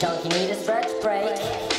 Don't you need a stretch break?